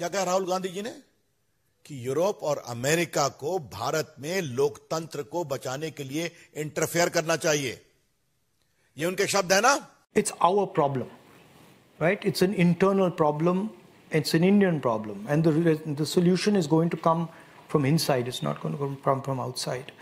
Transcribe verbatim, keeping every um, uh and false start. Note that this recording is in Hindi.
क्या कहा राहुल गांधी जी ने कि यूरोप और अमेरिका को भारत में लोकतंत्र को बचाने के लिए इंटरफेयर करना चाहिए। ये उनके शब्द है ना। It's our problem, right, it's an internal problem, it's an Indian problem and the solution is going to come from inside, it's not going to come from outside.